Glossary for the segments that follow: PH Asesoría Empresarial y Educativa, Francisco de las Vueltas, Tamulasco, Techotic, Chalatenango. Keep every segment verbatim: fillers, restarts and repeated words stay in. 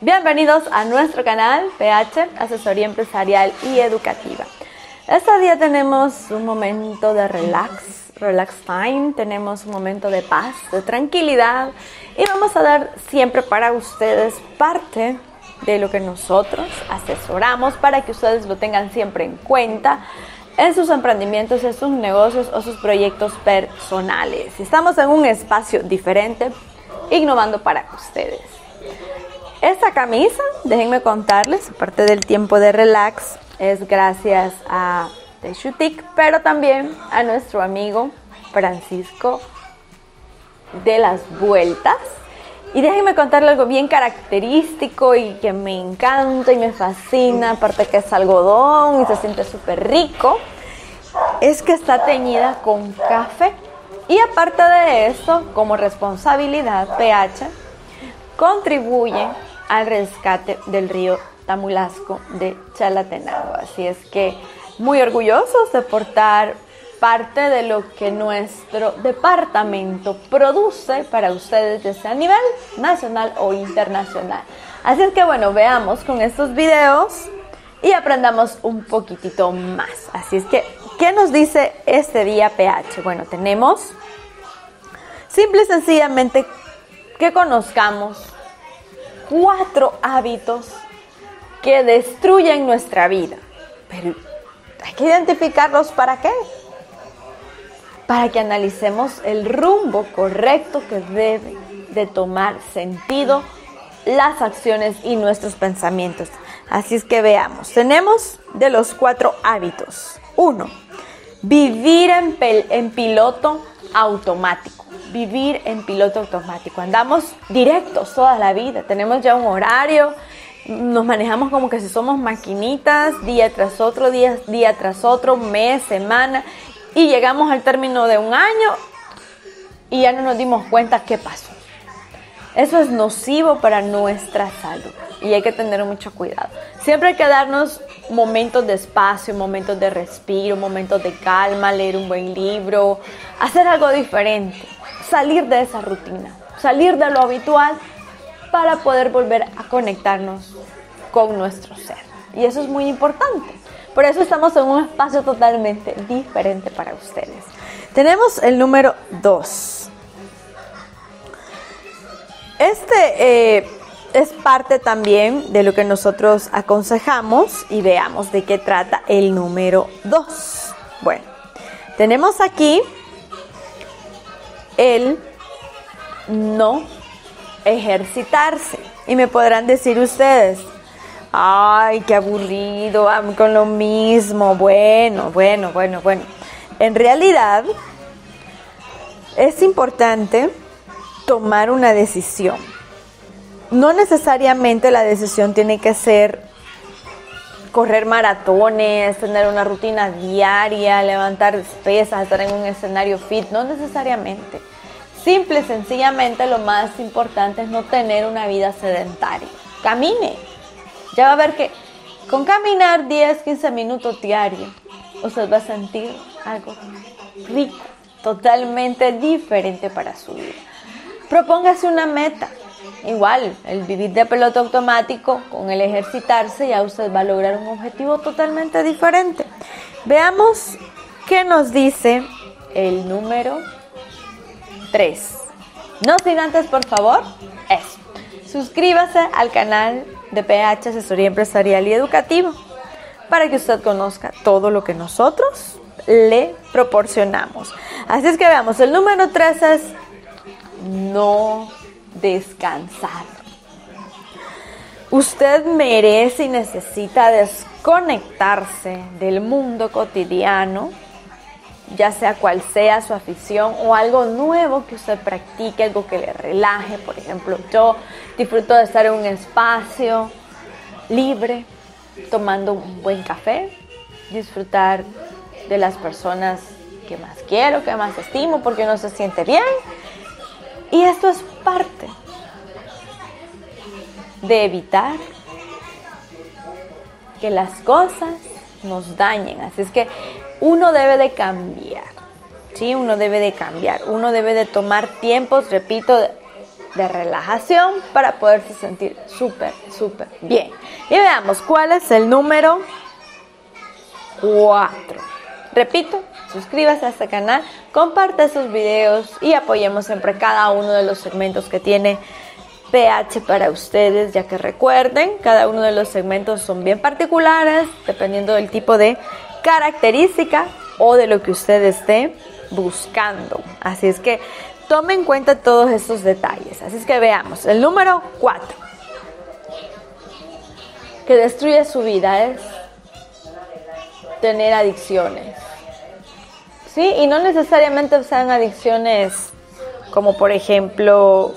Bienvenidos a nuestro canal P H Asesoría Empresarial y Educativa. Este día tenemos un momento de relax, relax time, tenemos un momento de paz, de tranquilidad y vamos a dar siempre para ustedes parte de lo que nosotros asesoramos para que ustedes lo tengan siempre en cuenta en sus emprendimientos, en sus negocios o sus proyectos personales. Estamos en un espacio diferente, innovando para ustedes. Esta camisa, déjenme contarles, aparte del tiempo de relax, es gracias a Techotic, pero también a nuestro amigo Francisco de las Vueltas. Y déjenme contarles algo bien característico y que me encanta y me fascina, aparte que es algodón y se siente súper rico, es que está teñida con café. Y aparte de eso, como responsabilidad, P H contribuye al rescate del río Tamulasco de Chalatenango. Así es que muy orgullosos de portar parte de lo que nuestro departamento produce para ustedes, ya sea a nivel nacional o internacional. Así es que bueno, veamos con estos videos y aprendamos un poquitito más. Así es que, ¿qué nos dice este día P H? Bueno, tenemos simple y sencillamente que conozcamos cuatro hábitos que destruyen nuestra vida. Pero hay que identificarlos, ¿para qué? Para que analicemos el rumbo correcto que debe de tomar sentido las acciones y nuestros pensamientos. Así es que veamos, tenemos de los cuatro hábitos. Uno, vivir en, en piloto automático. Vivir en piloto automático. Andamos directos toda la vida. Tenemos ya un horario. Nos manejamos como que si somos maquinitas, día tras otro, día, día tras otro, mes, semana. Y llegamos al término de un año y ya no nos dimos cuenta qué pasó. Eso es nocivo para nuestra salud y hay que tener mucho cuidado. Siempre hay que darnos momentos de espacio, momentos de respiro, momentos de calma, leer un buen libro, hacer algo diferente, salir de esa rutina, salir de lo habitual para poder volver a conectarnos con nuestro ser. Y eso es muy importante. Por eso estamos en un espacio totalmente diferente para ustedes. Tenemos el número dos. Este eh, es parte también de lo que nosotros aconsejamos y veamos de qué trata el número dos. Bueno, tenemos aquí el no ejercitarse. Y me podrán decir ustedes, ay, qué aburrido, con lo mismo. Bueno, bueno, bueno, bueno. En realidad, es importante tomar una decisión. No necesariamente la decisión tiene que ser correr maratones, tener una rutina diaria, levantar pesas, estar en un escenario fit. No necesariamente. Simple y sencillamente lo más importante es no tener una vida sedentaria. Camine. Ya va a ver que con caminar diez, quince minutos diarios, usted va a sentir algo rico, totalmente diferente para su vida. Propóngase una meta. Igual, el vivir de piloto automático, con el ejercitarse, ya usted va a lograr un objetivo totalmente diferente. Veamos qué nos dice el número tres. No sin antes, por favor, eso. Suscríbase al canal de P H Asesoría Empresarial y Educativa para que usted conozca todo lo que nosotros le proporcionamos. Así es que veamos, el número tres es no descansar. Usted merece y necesita desconectarse del mundo cotidiano, ya sea cual sea su afición o algo nuevo que usted practique, algo que le relaje. Por ejemplo, yo disfruto de estar en un espacio libre, tomando un buen café, disfrutar de las personas que más quiero, que más estimo, porque uno se siente bien. Y esto es parte de evitar que las cosas nos dañen. Así es que uno debe de cambiar, ¿sí? Uno debe de cambiar, uno debe de tomar tiempos, repito, de relajación para poderse sentir súper, súper bien. Y veamos cuál es el número cuatro. Repito, suscríbase a este canal, comparte esos videos y apoyemos siempre cada uno de los segmentos que tiene P H para ustedes, ya que recuerden, cada uno de los segmentos son bien particulares, dependiendo del tipo de característica o de lo que usted esté buscando. Así es que tome en cuenta todos estos detalles. Así es que veamos, el número cuatro, que destruye su vida, es tener adicciones. ¿Sí? Y no necesariamente sean adicciones como, por ejemplo,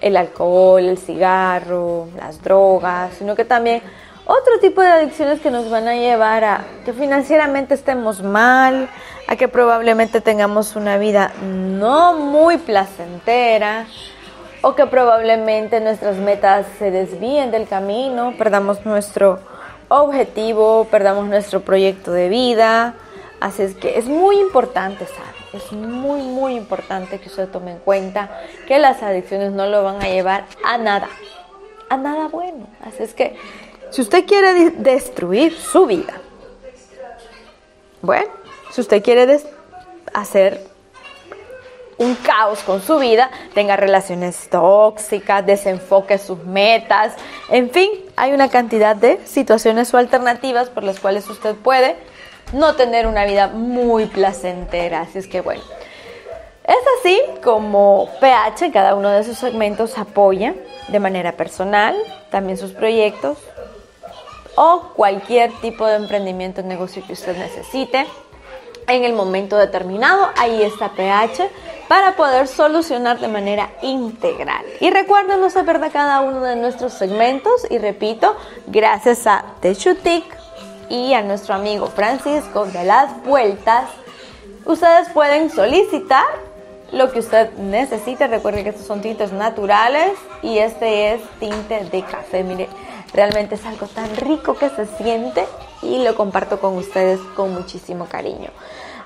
el alcohol, el cigarro, las drogas, sino que también otro tipo de adicciones que nos van a llevar a que financieramente estemos mal, a que probablemente tengamos una vida no muy placentera, o que probablemente nuestras metas se desvíen del camino, perdamos nuestro objetivo, perdamos nuestro proyecto de vida. Así es que es muy importante, ¿sabes? Es muy, muy importante que usted tome en cuenta que las adicciones no lo van a llevar a nada, a nada bueno. Así es que si usted quiere destruir su vida, bueno, si usted quiere hacer un caos con su vida, tenga relaciones tóxicas, desenfoque sus metas, en fin, hay una cantidad de situaciones o alternativas por las cuales usted puede no tener una vida muy placentera. Así es que bueno, es así como P H en cada uno de sus segmentos apoya de manera personal, también sus proyectos o cualquier tipo de emprendimiento o negocio que usted necesite en el momento determinado. Ahí está P H para poder solucionar de manera integral. Y recuerden no perder a cada uno de nuestros segmentos y repito, gracias a Techotic y a nuestro amigo Francisco de las Vueltas, ustedes pueden solicitar lo que usted necesite. Recuerden que estos son tintes naturales y este es tinte de café. Mire, realmente es algo tan rico que se siente y lo comparto con ustedes con muchísimo cariño.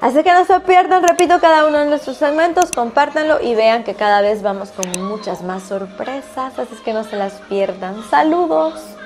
Así que no se pierdan, repito, cada uno de nuestros segmentos, compártanlo y vean que cada vez vamos con muchas más sorpresas. Así que no se las pierdan. Saludos.